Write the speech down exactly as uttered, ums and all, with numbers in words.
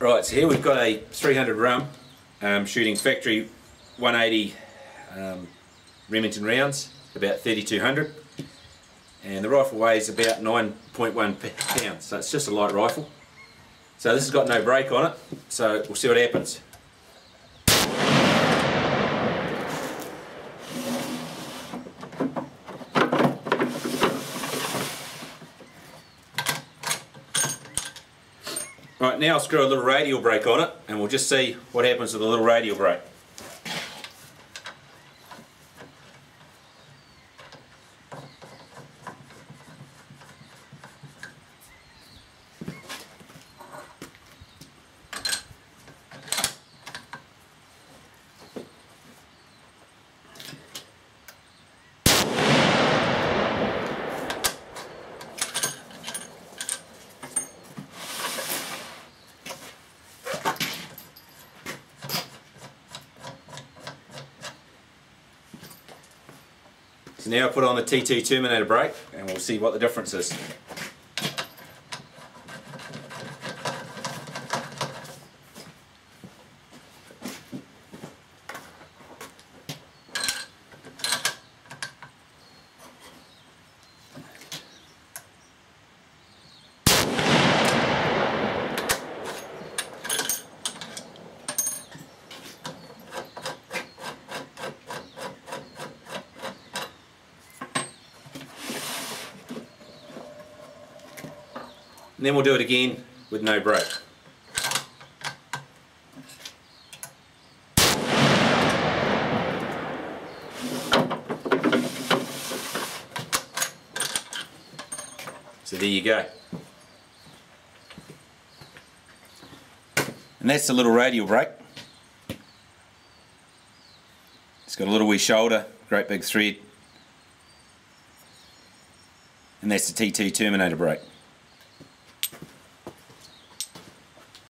Right, so here we've got a three hundred Rum um, shooting factory one eighty um, Remington rounds, about thirty-two hundred, and the rifle weighs about nine point one pounds, so it's just a light rifle. So this has got no brake on it, so we'll see what happens. Right, now I'll screw a little radial brake on it and we'll just see what happens with the little radial brake. So now I'll put on the T two Terminator brake and we'll see what the difference is. And then we'll do it again with no brake. So there you go. And that's the little radial brake. It's got a little wee shoulder, great big thread. And that's the T two Terminator brake.